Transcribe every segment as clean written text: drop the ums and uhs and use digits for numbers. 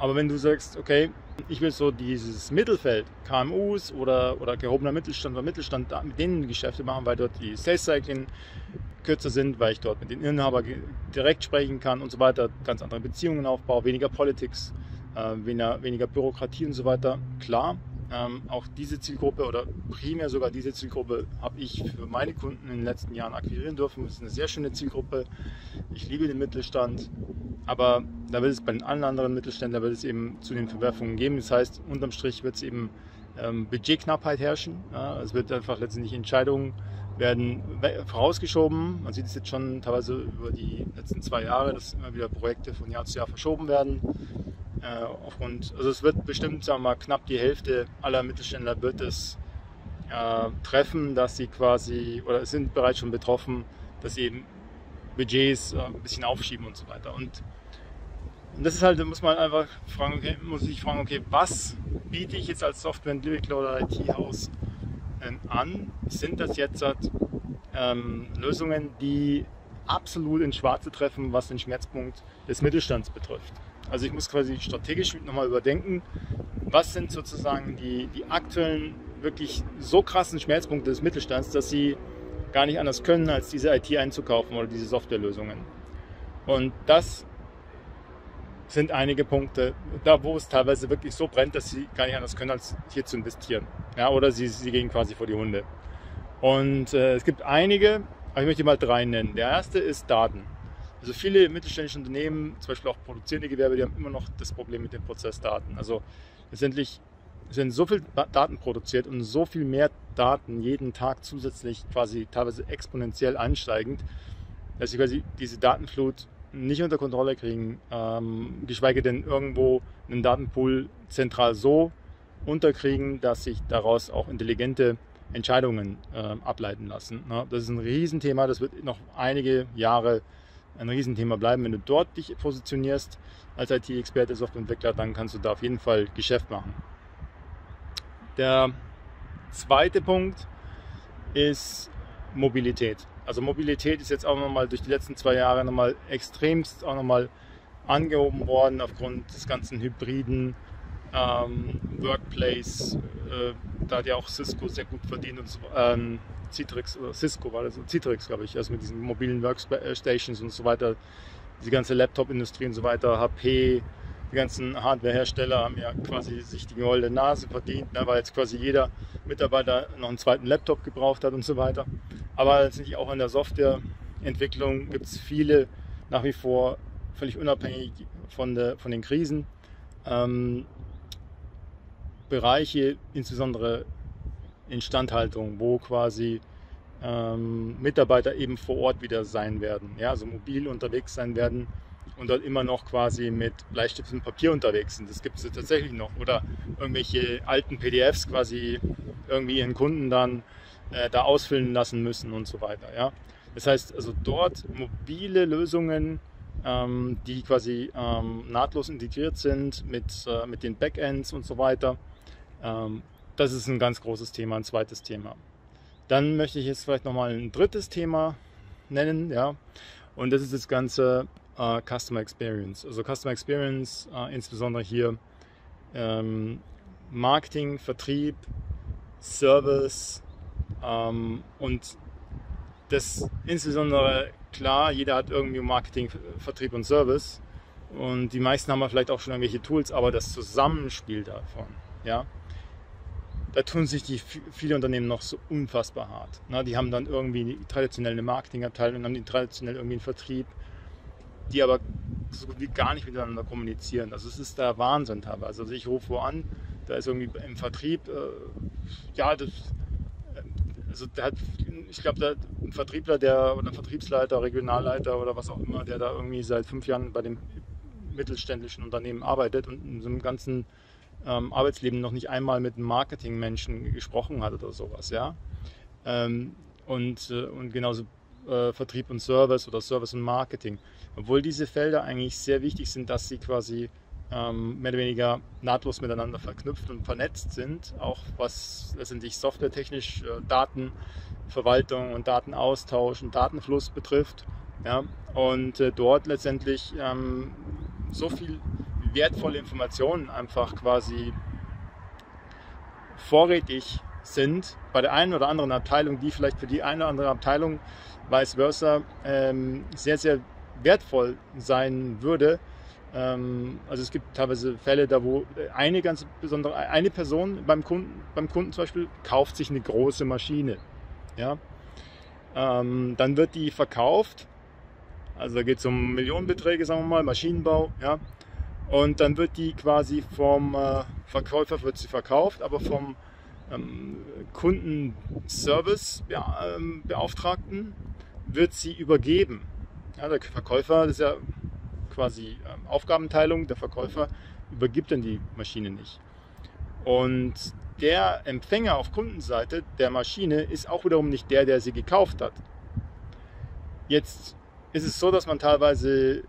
Aber wenn du sagst, okay, ich will so dieses Mittelfeld, KMUs oder gehobener Mittelstand oder Mittelstand, mit denen Geschäfte machen, weil dort die Sales-Cycling kürzer sind, weil ich dort mit den Inhabern direkt sprechen kann und so weiter, ganz andere Beziehungen aufbaue, weniger Politics, weniger Bürokratie und so weiter. Klar, auch diese Zielgruppe oder primär sogar diese Zielgruppe habe ich für meine Kunden in den letzten Jahren akquirieren dürfen. Das ist eine sehr schöne Zielgruppe. Ich liebe den Mittelstand, aber da wird es bei den anderen Mittelständlern wird es eben zu den Verwerfungen geben. Das heißt, unterm Strich wird es eben Budgetknappheit herrschen. Ja, es wird einfach letztendlich Entscheidungen werden vorausgeschoben. Man sieht es jetzt schon teilweise über die letzten 2 Jahre, dass immer wieder Projekte von Jahr zu Jahr verschoben werden. Also es wird bestimmt, sagen wir mal, knapp die Hälfte aller Mittelständler wird es treffen, dass sie quasi, oder sind bereits schon betroffen, dass sie eben Budgets ein bisschen aufschieben und so weiter. Und das ist halt, da muss man einfach fragen, okay, muss ich fragen, okay, was biete ich jetzt als Softwareentwickler oder IT-Haus an? Sind das jetzt Lösungen, die absolut ins Schwarze treffen, was den Schmerzpunkt des Mittelstands betrifft? Also ich muss quasi strategisch nochmal überdenken, was sind sozusagen die aktuellen wirklich so krassen Schmerzpunkte des Mittelstands, dass sie gar nicht anders können, als diese IT einzukaufen oder diese Softwarelösungen. Und das sind einige Punkte, da wo es teilweise wirklich so brennt, dass sie gar nicht anders können, als hier zu investieren. Ja, oder sie gehen quasi vor die Hunde. Und es gibt einige, aber ich möchte mal 3 nennen. Der erste ist Daten. Also viele mittelständische Unternehmen, zum Beispiel auch produzierende Gewerbe, die haben immer noch das Problem mit den Prozessdaten. Also letztendlich sind so viele Daten produziert und so viel mehr Daten jeden Tag zusätzlich quasi teilweise exponentiell ansteigend, dass sie quasi diese Datenflut nicht unter Kontrolle kriegen, geschweige denn irgendwo einen Datenpool zentral so unterkriegen, dass sich daraus auch intelligente Entscheidungen ableiten lassen. Ja, das ist ein Riesenthema, das wird noch einige Jahre ein Riesenthema bleiben. Wenn du dort dich positionierst als IT-Experte, Softwareentwickler, dann kannst du da auf jeden Fall Geschäft machen. Der zweite Punkt ist Mobilität. Also Mobilität ist jetzt auch nochmal durch die letzten 2 Jahre nochmal extremst auch nochmal angehoben worden aufgrund des ganzen hybriden Workplace. Da hat ja auch Cisco sehr gut verdient und so, Citrix oder Cisco war das, Citrix glaube ich, also mit diesen mobilen Workstations und so weiter, die ganze Laptop-Industrie und so weiter, HP, die ganzen Hardware-Hersteller haben ja quasi sich die goldene Nase verdient, ne, weil jetzt quasi jeder Mitarbeiter noch einen zweiten Laptop gebraucht hat und so weiter. Aber letztendlich auch in der Softwareentwicklung gibt es viele nach wie vor völlig unabhängig von den Krisen Bereiche, insbesondere Instandhaltung, wo quasi Mitarbeiter eben vor Ort wieder sein werden, ja, also mobil unterwegs sein werden und dort immer noch quasi mit Bleistift und Papier unterwegs sind. Das gibt es ja tatsächlich noch. Oder irgendwelche alten PDFs quasi irgendwie ihren Kunden dann da ausfüllen lassen müssen und so weiter. Ja. Das heißt also dort mobile Lösungen, die quasi nahtlos integriert sind mit den Backends und so weiter. Das ist ein ganz großes Thema, ein zweites Thema. Dann möchte ich jetzt vielleicht nochmal ein drittes Thema nennen, ja, und das ist das ganze Customer Experience. Also Customer Experience, insbesondere hier Marketing, Vertrieb, Service und das insbesondere, klar, jeder hat irgendwie Marketing, Vertrieb und Service und die meisten haben vielleicht auch schon irgendwelche Tools, aber das Zusammenspiel davon, ja, da tun sich viele Unternehmen noch so unfassbar hart. Na, die haben dann irgendwie traditionell eine Marketingabteilung und haben die traditionell irgendwie einen Vertrieb, die aber so gut wie gar nicht miteinander kommunizieren. Also es ist der Wahnsinn teilweise. Also ich rufe wo an, da ist irgendwie im Vertrieb, also der hat, ich glaube, der ein Vertriebler, oder ein Vertriebsleiter, Regionalleiter oder was auch immer, der da irgendwie seit 5 Jahren bei dem mittelständischen Unternehmen arbeitet und in so einem ganzen Arbeitsleben noch nicht einmal mit einem Marketingmenschen gesprochen hat oder sowas, ja. Und genauso Vertrieb und Service oder Service und Marketing. Obwohl diese Felder eigentlich sehr wichtig sind, dass sie quasi mehr oder weniger nahtlos miteinander verknüpft und vernetzt sind, auch was letztendlich softwaretechnisch Datenverwaltung und Datenaustausch und Datenfluss betrifft, ja. Und dort letztendlich so viel wertvolle Informationen einfach quasi vorrätig sind bei der einen oder anderen Abteilung, die vielleicht für die eine oder andere Abteilung vice versa sehr, sehr wertvoll sein würde. Also es gibt teilweise Fälle, da wo eine ganz besondere, eine Person beim Kunden zum Beispiel kauft sich eine große Maschine. Ja? Dann wird die verkauft, also da geht es um Millionenbeträge, sagen wir mal, Maschinenbau, ja? Und dann wird die quasi vom Verkäufer wird sie verkauft, aber vom Kundenservice-Beauftragten wird sie übergeben. Ja, der Verkäufer, das ist ja quasi Aufgabenteilung, der Verkäufer übergibt dann die Maschine nicht. Und der Empfänger auf Kundenseite der Maschine ist auch wiederum nicht der, der sie gekauft hat. Jetzt ist es so, dass man teilweise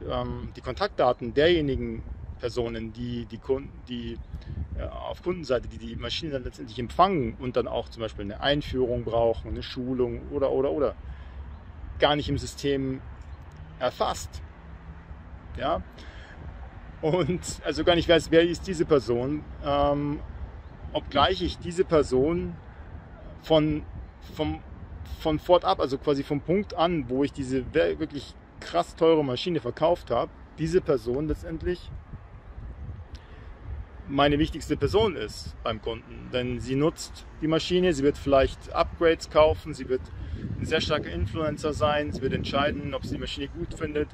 die Kontaktdaten derjenigen Personen, auf Kundenseite, die die Maschine dann letztendlich empfangen und dann auch zum Beispiel eine Einführung brauchen, eine Schulung oder, gar nicht im System erfasst. Ja? Und also gar nicht weiß, wer ist diese Person, obgleich ich diese Person von fort ab, also quasi vom Punkt an, wo ich diese wirklich krass teure Maschine verkauft habe, diese Person letztendlich meine wichtigste Person ist beim Kunden, denn sie nutzt die Maschine, sie wird vielleicht Upgrades kaufen, sie wird ein sehr starker Influencer sein, sie wird entscheiden, ob sie die Maschine gut findet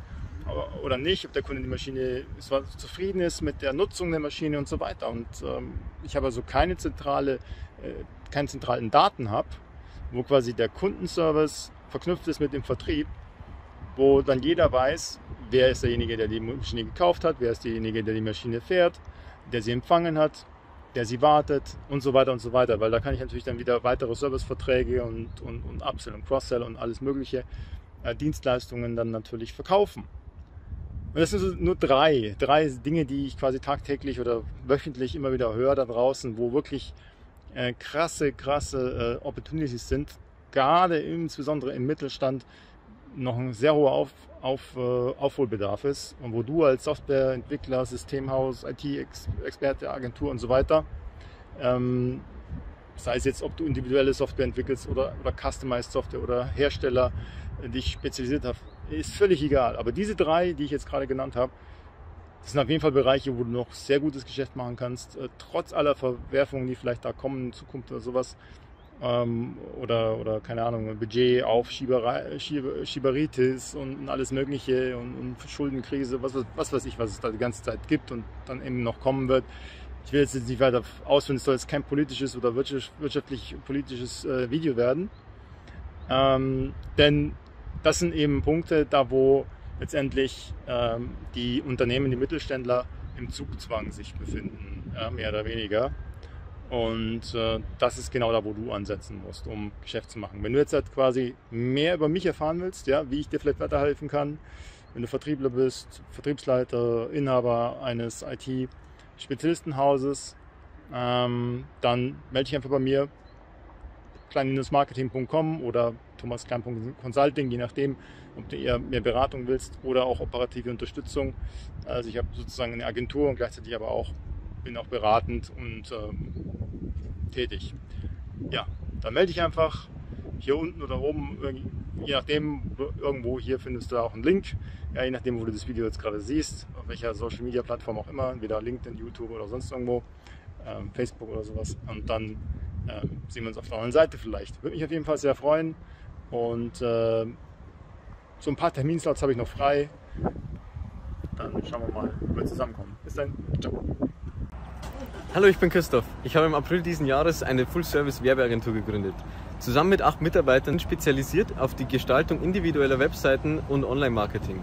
oder nicht, ob der Kunde die Maschine zufrieden ist mit der Nutzung der Maschine und so weiter. Und ich habe also keine zentralen Daten habe, wo quasi der Kundenservice verknüpft ist mit dem Vertrieb, wo dann jeder weiß, wer ist derjenige, der die Maschine gekauft hat, wer ist derjenige, der die Maschine fährt, der sie empfangen hat, der sie wartet und so weiter und so weiter, weil da kann ich natürlich dann wieder weitere Serviceverträge und Upsell und Cross-Sell und alles mögliche Dienstleistungen dann natürlich verkaufen. Und das sind nur drei Dinge, die ich quasi tagtäglich oder wöchentlich immer wieder höre da draußen, wo wirklich krasse Opportunities sind, gerade insbesondere im Mittelstand noch ein sehr hoher Aufholbedarf ist und wo du als Softwareentwickler, Systemhaus, IT-Experte, Agentur und so weiter, sei es jetzt, ob du individuelle Software entwickelst oder Customized Software oder Hersteller dich spezialisiert hast, ist völlig egal. Aber diese drei, die ich jetzt gerade genannt habe, das sind auf jeden Fall Bereiche, wo du noch sehr gutes Geschäft machen kannst, trotz aller Verwerfungen, die vielleicht da kommen in Zukunft oder sowas. Oder keine Ahnung, Budget auf Schieberitis und alles Mögliche und Schuldenkrise, was weiß ich, was es da die ganze Zeit gibt und dann eben noch kommen wird. Ich will jetzt nicht weiter ausführen, es soll jetzt kein politisches oder wirtschaftlich-politisches Video werden. Denn das sind eben Punkte, da wo letztendlich die Unternehmen, die Mittelständler im Zugzwang sich befinden, mehr oder weniger. Und das ist genau da, wo du ansetzen musst, um Geschäft zu machen. Wenn du jetzt halt quasi mehr über mich erfahren willst, ja, wie ich dir vielleicht weiterhelfen kann, wenn du Vertriebler bist, Vertriebsleiter, Inhaber eines IT-Spezialistenhauses, dann melde dich einfach bei mir, Klein-Marketing.com oder ThomasKlein.Consulting, je nachdem, ob du eher mehr Beratung willst oder auch operative Unterstützung. Also ich habe sozusagen eine Agentur und gleichzeitig aber auch bin auch beratend und tätig. Ja, dann melde dich einfach hier unten oder oben, je nachdem, irgendwo hier findest du da auch einen Link, ja, je nachdem, wo du das Video jetzt gerade siehst, auf welcher Social Media Plattform auch immer, entweder LinkedIn, YouTube oder sonst irgendwo, Facebook oder sowas, und dann sehen wir uns auf der anderen Seite vielleicht. Würde mich auf jeden Fall sehr freuen und so ein paar Terminslots habe ich noch frei, dann schauen wir mal, ob wir zusammenkommen. Bis dann, ciao. Hallo, ich bin Christoph. Ich habe im April diesen Jahres eine Full-Service-Werbeagentur gegründet. Zusammen mit 8 Mitarbeitern spezialisiert auf die Gestaltung individueller Webseiten und Online-Marketing.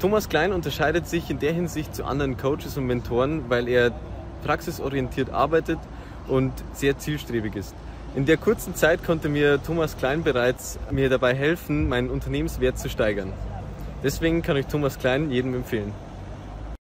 Thomas Klein unterscheidet sich in der Hinsicht zu anderen Coaches und Mentoren, weil er praxisorientiert arbeitet und sehr zielstrebig ist. In der kurzen Zeit konnte mir Thomas Klein bereits dabei helfen, meinen Unternehmenswert zu steigern. Deswegen kann ich Thomas Klein jedem empfehlen.